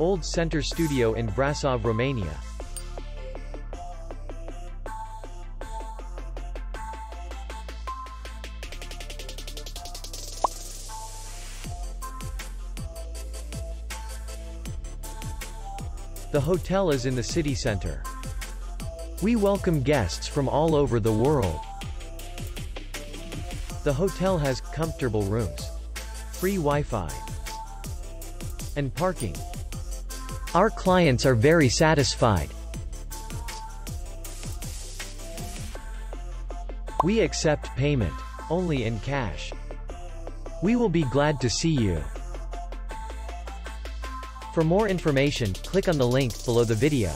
Old Center Studio in Brasov, Romania. The hotel is in the city center. We welcome guests from all over the world. The hotel has comfortable rooms, free Wi-Fi, and parking. Our clients are very satisfied. We accept payment only in cash. We will be glad to see you. For more information, click on the link below the video.